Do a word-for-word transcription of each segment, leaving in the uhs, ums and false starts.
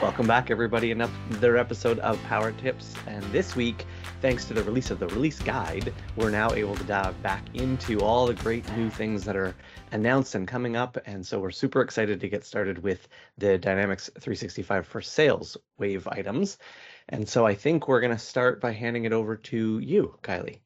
Welcome back, everybody, and another episode of Power Tips. And this week, thanks to the release of the release guide, we're now able to dive back into all the great new things that are announced and coming up. And so we're super excited to get started with the Dynamics three sixty-five for Sales wave items. And so I think we're going to start by handing it over to you, Kylie.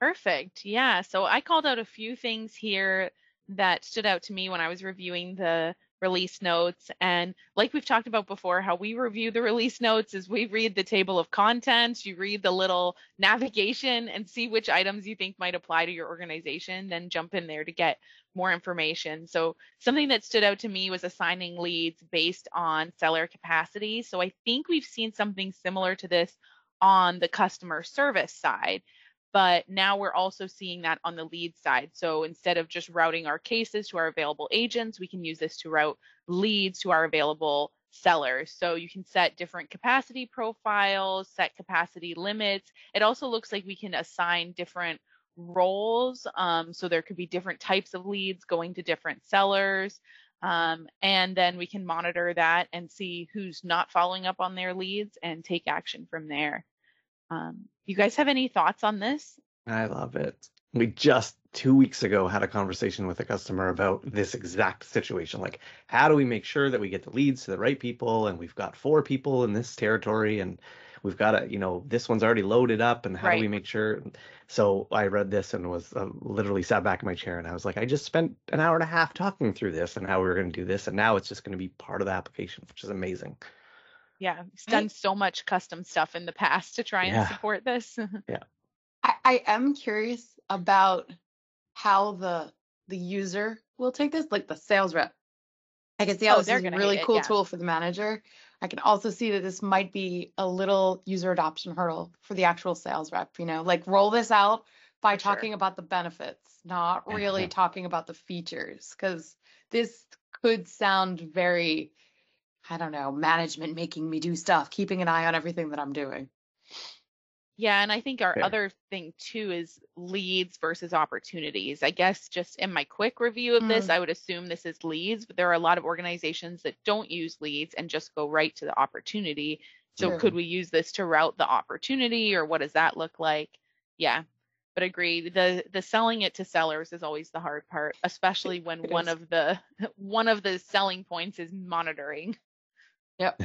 Perfect. Yeah. So I called out a few things here that stood out to me when I was reviewing the release notes. And like we've talked about before, how we review the release notes is we read the table of contents, you read the little navigation and see which items you think might apply to your organization, then jump in there to get more information. So something that stood out to me was assigning leads based on seller capacity. So I think we've seen something similar to this on the customer service side, but now we're also seeing that on the lead side. So instead of just routing our cases to our available agents, we can use this to route leads to our available sellers. So you can set different capacity profiles, set capacity limits. It also looks like we can assign different roles. Um, so there could be different types of leads going to different sellers. Um, and then we can monitor that and see who's not following up on their leads and take action from there. Um, you guys have any thoughts on this? I love it. We just two weeks ago had a conversation with a customer about this exact situation. Like, how do we make sure that we get the leads to the right people? And we've got four people in this territory and we've got a, you know, this one's already loaded up and how right. do we make sure? So I read this and was uh, literally sat back in my chair and I was like, I just spent an hour and a half talking through this and how we were going to do this. And now it's just going to be part of the application, which is amazing. Yeah, it's done so much custom stuff in the past to try and yeah. support this. yeah, I, I am curious about how the the user will take this, like the sales rep. I can see how oh, this is a really cool it, yeah. tool for the manager. I can also see that this might be a little user adoption hurdle for the actual sales rep. You know, like roll this out by for talking sure. about the benefits, not really mm-hmm. talking about the features, because this could sound very, I don't know, management making me do stuff, keeping an eye on everything that I'm doing. Yeah, and I think our Fair. other thing too is leads versus opportunities. I guess just in my quick review of mm. this, I would assume this is leads, but there are a lot of organizations that don't use leads and just go right to the opportunity. So True. could we use this to route the opportunity, or what does that look like? Yeah, but agreed. The the selling it to sellers is always the hard part, especially when it one is. of the one of the selling points is monitoring. Yep.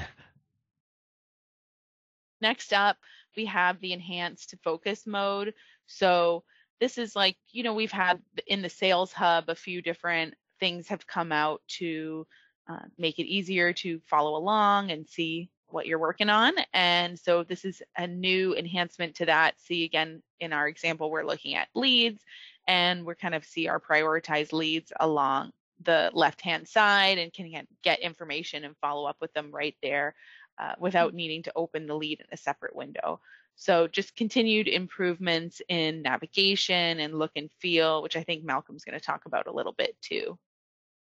Next up, we have the enhanced focus mode. So this is like, you know, we've had in the sales hub, a few different things have come out to uh, make it easier to follow along and see what you're working on. And so this is a new enhancement to that. See, again, in our example, we're looking at leads and we're kind of see our prioritized leads along the left-hand side and can get information and follow up with them right there uh, without needing to open the lead in a separate window. So just continued improvements in navigation and look and feel, which I think Malcolm's going to talk about a little bit too.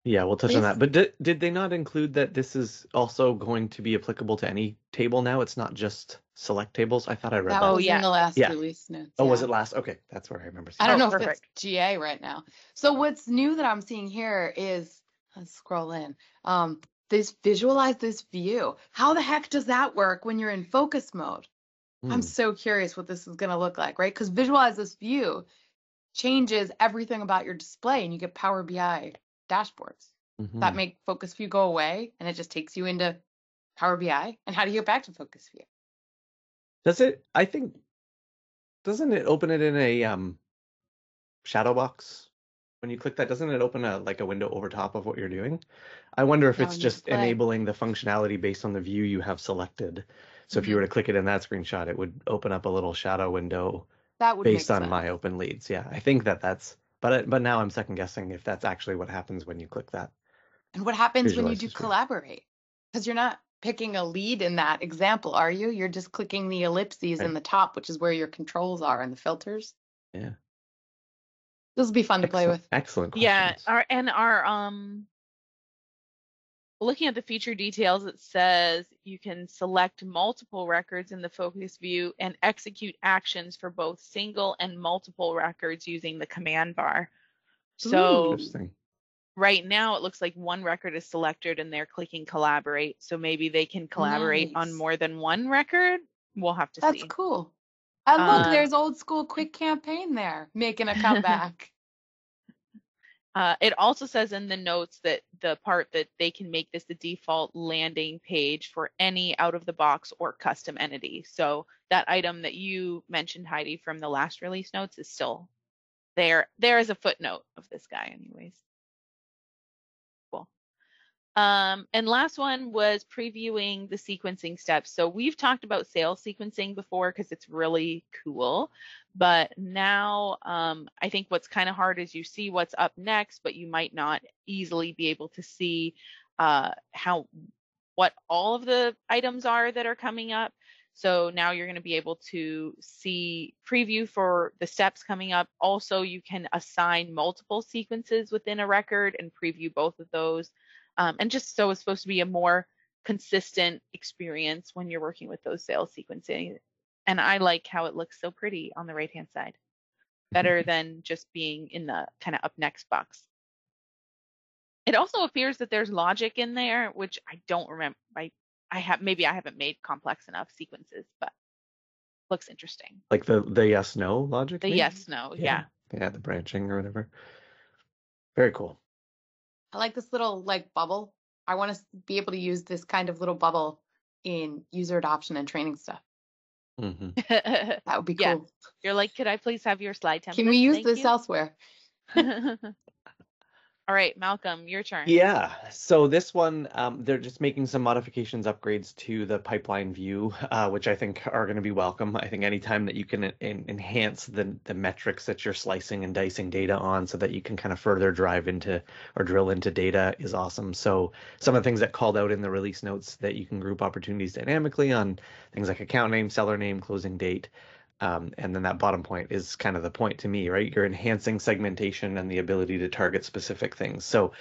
Yeah, we'll touch Please. on that. But did, did they not include that this is also going to be applicable to any table now? It's not just select tables? I thought I read that. that. Was oh, yeah. in the last yeah. release notes. Oh, yeah. was it last? Okay, that's where I remember. I don't oh, know perfect. if it's G A right now. So what's new that I'm seeing here is, let's scroll in, um, this visualize this view. How the heck does that work when you're in focus mode? Mm. I'm so curious what this is going to look like, right? Because visualize this view changes everything about your display and you get Power B I dashboards mm-hmm. that make Focus View go away, and it just takes you into Power B I. And how do you get back to Focus View? Does it? I think doesn't it open it in a um, shadow box when you click that? Doesn't it open a like a window over top of what you're doing? I wonder if no, it's just display. enabling the functionality based on the view you have selected. So mm-hmm. if you were to click it in that screenshot, it would open up a little shadow window that would based on sense. my open leads. Yeah, I think that that's. But, but now I'm second guessing if that's actually what happens when you click that. And what happens Visualize when you do screen. collaborate? Because you're not picking a lead in that example, are you? You're just clicking the ellipses right. in the top, which is where your controls are and the filters. Yeah. This will be fun Excellent. to play with. Excellent questions. Yeah. Our, and our, um, looking at the feature details, it says you can select multiple records in the focus view and execute actions for both single and multiple records using the command bar. So Ooh, interesting. right now it looks like one record is selected and they're clicking collaborate. So maybe they can collaborate nice. on more than one record. We'll have to That's see. That's cool. And look, um, there's old school quick campaign there making a comeback. uh, it also says in the notes that the part that they can make this the default landing page for any out of the box or custom entity. So that item that you mentioned, Heidi, from the last release notes is still there. There is a footnote of this guy anyways. Cool. Um, and last one was previewing the sequencing steps. So we've talked about sales sequencing before because it's really cool. But now um, I think what's kind of hard is you see what's up next, but you might not easily be able to see uh, how what all of the items are that are coming up. So now you're going to be able to see preview for the steps coming up. Also, you can assign multiple sequences within a record and preview both of those. Um, and just so it's supposed to be a more consistent experience when you're working with those sales sequencing. And I like how it looks so pretty on the right-hand side, better than just being in the kind of up next box. It also appears that there's logic in there, which I don't remember. I, I have maybe I haven't made complex enough sequences, but looks interesting. Like the the yes no logic. The maybe? yes no, yeah. yeah. Yeah, the branching or whatever. Very cool. I like this little like bubble. I want to be able to use this kind of little bubble in user adoption and training stuff. Mm-hmm. That would be cool. Yeah. You're like, could I please have your slide template? Can we use Thank this you? elsewhere? All right, Malcolm, your turn. Yeah, so this one, um, they're just making some modifications, upgrades to the pipeline view, uh, which I think are going to be welcome. I think anytime that you can en enhance the, the metrics that you're slicing and dicing data on so that you can kind of further drive into or drill into data is awesome. So some of the things that called out in the release notes that you can group opportunities dynamically on things like account name, seller name, closing date. Um, and then that bottom point is kind of the point to me, right? You're enhancing segmentation and the ability to target specific things. So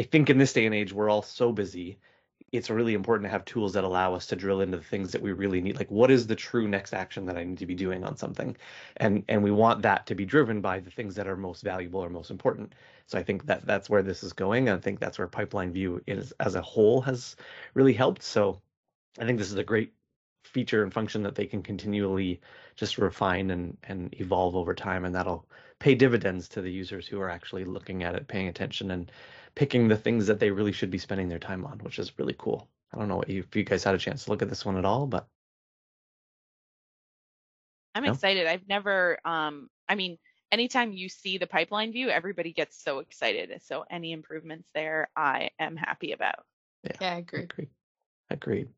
I think in this day and age, we're all so busy. It's really important to have tools that allow us to drill into the things that we really need. Like, what is the true next action that I need to be doing on something? And and we want that to be driven by the things that are most valuable or most important. So I think that that's where this is going. I think that's where Pipeline View is as a whole has really helped. So I think this is a great feature and function that they can continually just refine and, and evolve over time, and that'll pay dividends to the users who are actually looking at it, paying attention, and picking the things that they really should be spending their time on, which is really cool. I don't know if you guys had a chance to look at this one at all, but I'm no? excited. I've never, um, I mean, anytime you see the pipeline view, everybody gets so excited. So any improvements there, I am happy about. Yeah, yeah I agree. I agree. Agreed.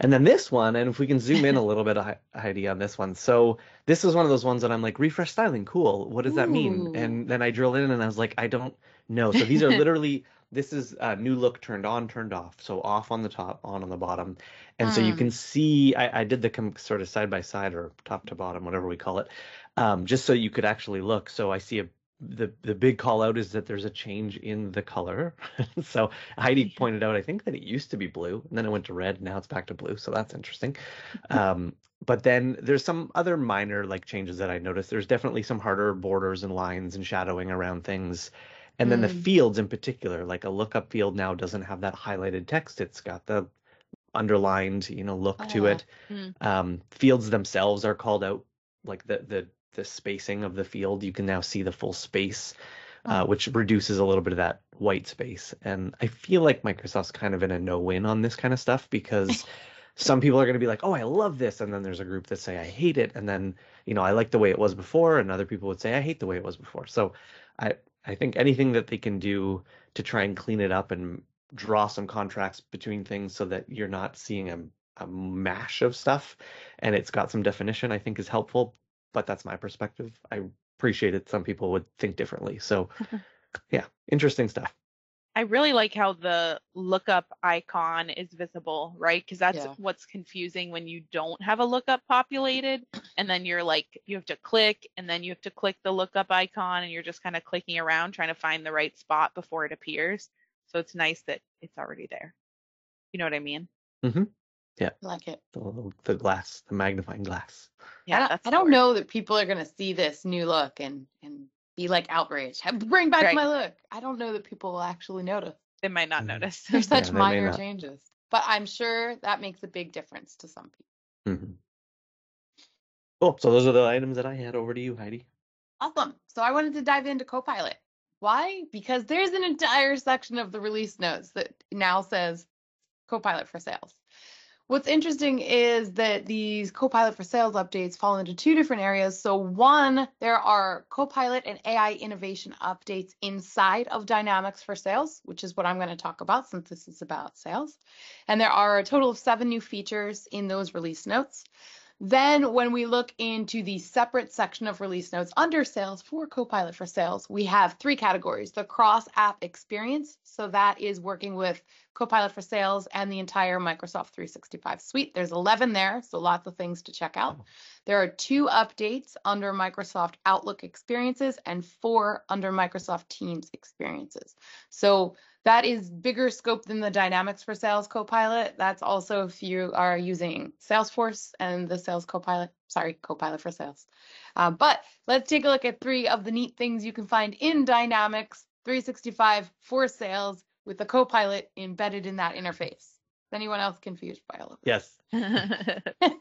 And then this one, and if we can zoom in a little bit, Heidi, on this one. So this is one of those ones that I'm like, refresh styling, cool. What does Ooh. that mean? And then I drill in and I was like, I don't know. So these are literally, this is a new look turned on, turned off. So off on the top, on on the bottom. And um. so you can see, I, I did the com sort of side by side or top to bottom, whatever we call it, um, just so you could actually look. So I see a The the big call out is that there's a change in the color. So Heidi pointed out, I think that it used to be blue, and then it went to red. Now it's back to blue. So that's interesting. Um, but then there's some other minor like changes that I noticed. There's definitely some harder borders and lines and shadowing around things. And then mm. the fields in particular, like a lookup field now doesn't have that highlighted text. It's got the underlined, you know, look oh, to it. Mm. Um, fields themselves are called out, like the the. the spacing of the field. You can now see the full space, uh, which reduces a little bit of that white space. And I feel like Microsoft's kind of in a no-win on this kind of stuff, because some people are going to be like, oh, I love this. And then there's a group that say, I hate it. And then, you know, I like the way it was before. And other people would say, I hate the way it was before. So I, I think anything that they can do to try and clean it up and draw some contracts between things so that you're not seeing a, a mash of stuff and it's got some definition, I think is helpful. But that's my perspective. I appreciate it. Some people would think differently. So yeah, interesting stuff. I really like how the lookup icon is visible, right? Because that's yeah. what's confusing when you don't have a lookup populated. And then you're like, you have to click and then you have to click the lookup icon and you're just kind of clicking around trying to find the right spot before it appears. So it's nice that it's already there. You know what I mean? Mm-hmm. Yeah, I like it. The, the glass, the magnifying glass. Yeah, I don't, I don't know that people are going to see this new look and and be like outraged. Have, bring back right. my look. I don't know that people will actually notice. They might not notice. There's such yeah, minor changes, but I'm sure that makes a big difference to some people. Mm-hmm. Cool. So those are the items that I had. Over to you, Heidi. Awesome. So I wanted to dive into Copilot. Why? Because there's an entire section of the release notes that now says Copilot for Sales. What's interesting is that these Copilot for Sales updates fall into two different areas. So one, there are Copilot and A I innovation updates inside of Dynamics for Sales, which is what I'm going to talk about since this is about sales. And there are a total of seven new features in those release notes. Then when we look into the separate section of release notes under sales for Copilot for Sales, we have three categories. The cross-app experience, so that is working with Copilot for Sales and the entire Microsoft three sixty-five suite. There's eleven there, so lots of things to check out. There are two updates under Microsoft Outlook experiences and four under Microsoft Teams experiences. So that is bigger scope than the Dynamics for Sales Copilot. That's also if you are using Salesforce and the Sales Copilot, sorry, Copilot for Sales. Uh, but let's take a look at three of the neat things you can find in Dynamics three sixty-five for Sales with the Copilot embedded in that interface. Is anyone else confused by all of this? Yes.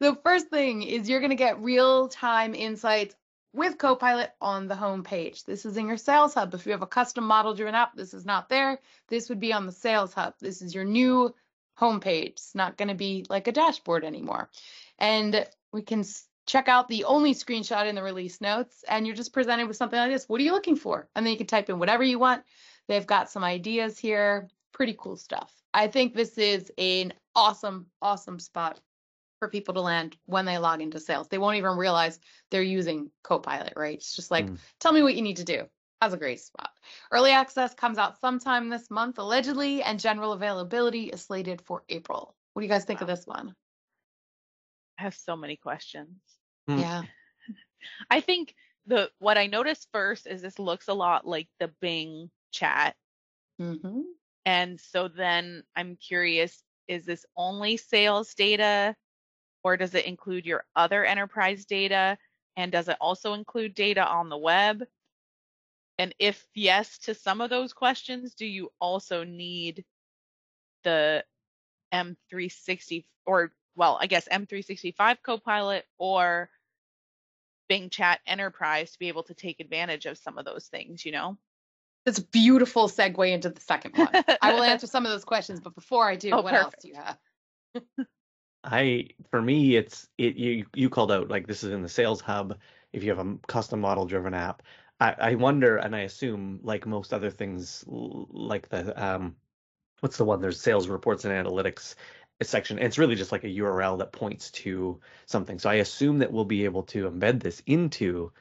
The first thing is you're going to get real-time insights with Copilot on the home page. This is in your Sales Hub. If you have a custom model driven up, this is not there. This would be on the Sales Hub. This is your new home page. It's not going to be like a dashboard anymore. And we can check out the only screenshot in the release notes, and you're just presented with something like this. What are you looking for? And then you can type in whatever you want. They've got some ideas here. Pretty cool stuff. I think this is an awesome, awesome spot for people to land when they log into sales. They won't even realize they're using Copilot, right? It's just like, mm. tell me what you need to do. That's a great spot. Early access comes out sometime this month, allegedly, and general availability is slated for April. What do you guys think wow. of this one? I have so many questions. Mm. Yeah. I think the what I noticed first is this looks a lot like the Bing Chat. Mm-hmm. And so then I'm curious, is this only sales data? Or does it include your other enterprise data? And does it also include data on the web? And if yes to some of those questions, do you also need the M three sixty or, well, I guess M three sixty-five Copilot or Bing Chat Enterprise to be able to take advantage of some of those things, you know? That's a beautiful segue into the second one. I will answer some of those questions, but before I do, oh, what perfect. else do you have? I, for me, it's, it, you, you called out, like, this is in the Sales Hub. If you have a custom model driven app, I, I wonder, and I assume like most other things like the, um, what's the one, there's sales reports and analytics section. It's really just like a U R L that points to something. So I assume that we'll be able to embed this into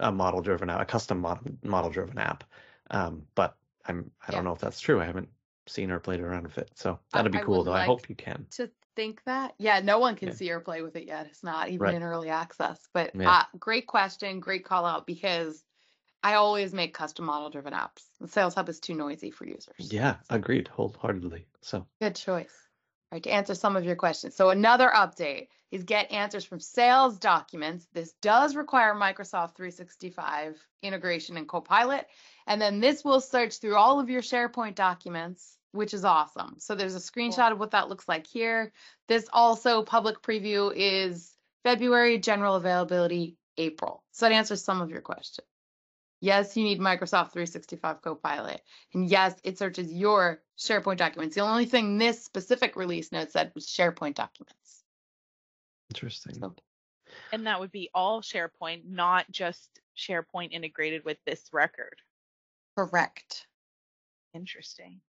a model driven app, a custom model, model driven app. Um, but I'm, I don't yeah. know if that's true. I haven't seen or played around with it. So that'd be I cool though. Like I hope you can. To think that yeah no one can yeah. see or play with it yet. It's not even right. in early access, but yeah. uh, great question, great call out, because I always make custom model driven apps. The Sales Hub is too noisy for users. Yeah, agreed wholeheartedly. So good choice. All right, to answer some of your questions, so another update is get answers from sales documents. This does require Microsoft three sixty-five integration and Copilot, and then this will search through all of your SharePoint documents, which is awesome. So there's a screenshot cool. of what that looks like here. This also public preview is February, general availability, April. So that answers some of your questions. Yes, you need Microsoft three sixty-five Copilot. And yes, it searches your SharePoint documents. The only thing this specific release note said was SharePoint documents. Interesting. So. And that would be all SharePoint, not just SharePoint integrated with this record. Correct. Interesting.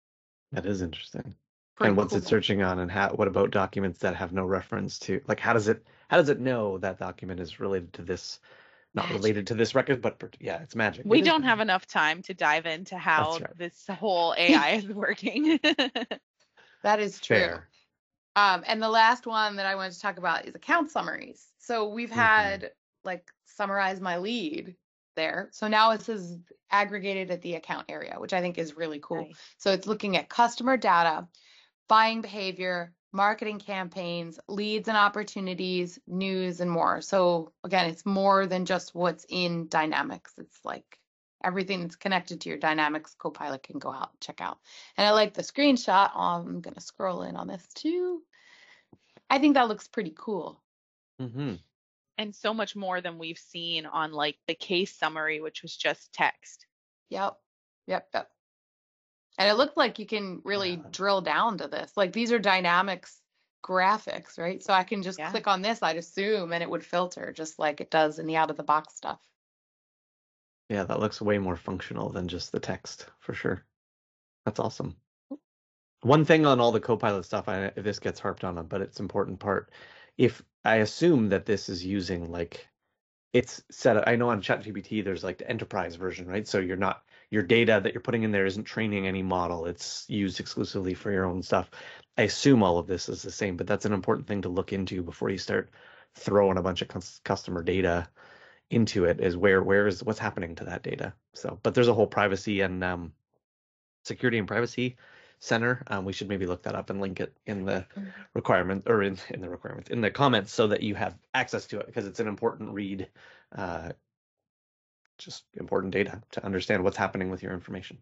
That is interesting. Pretty and what's cool. it searching on, and how, what about documents that have no reference to, like, how does it, how does it know that document is related to this, not magic. related to this record, but yeah, it's magic. We it don't have magic. enough time to dive into how right. this whole A I is working. That is true. Fair. Um, and the last one that I wanted to talk about is account summaries. So we've had mm-hmm. like summarize my lead there. So now it says aggregated at the account area, which I think is really cool. Nice. So it's looking at customer data, buying behavior, marketing campaigns, leads and opportunities, news, and more. So again, it's more than just what's in Dynamics. It's like everything that's connected to your Dynamics Copilot can go out and check out. And I like the screenshot. Oh, I'm going to scroll in on this too. I think that looks pretty cool. Mm-hmm. And so much more than we've seen on like the case summary, which was just text. Yep. Yep. Yep. And it looked like you can really yeah. drill down to this. Like these are Dynamics graphics, right? So I can just yeah. click on this, I'd assume, and it would filter just like it does in the out of the box stuff. Yeah, that looks way more functional than just the text for sure. That's awesome. One thing on all the Copilot stuff, I, this gets harped on, but it's an important part. If I assume that this is using like it's set up, I know on ChatGPT there's like the enterprise version, right? So you're not, your data that you're putting in there isn't training any model. It's used exclusively for your own stuff. I assume all of this is the same, but that's an important thing to look into before you start throwing a bunch of customer data into it, is where, where is what's happening to that data. So, but there's a whole privacy and um, security and privacy center. Um, we should maybe look that up and link it in the requirement or in, in the requirements in the comments so that you have access to it, because it's an important read, uh, just important data to understand what's happening with your information.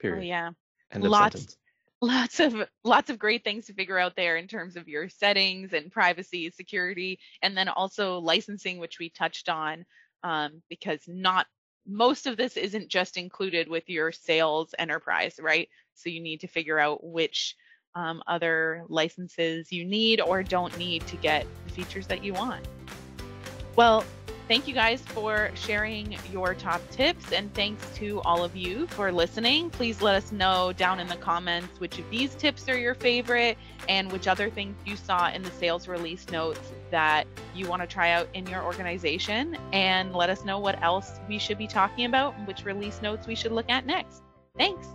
Period. Oh, yeah. End of sentence. Lots of lots of great things to figure out there in terms of your settings and privacy, security, and then also licensing, which we touched on, um, because not most of this isn't just included with your sales enterprise, right? So you need to figure out which um, other licenses you need or don't need to get the features that you want. Well, thank you guys for sharing your top tips, and thanks to all of you for listening. Please let us know down in the comments which of these tips are your favorite and which other things you saw in the sales release notes that you want to try out in your organization, and let us know what else we should be talking about and which release notes we should look at next. Thanks.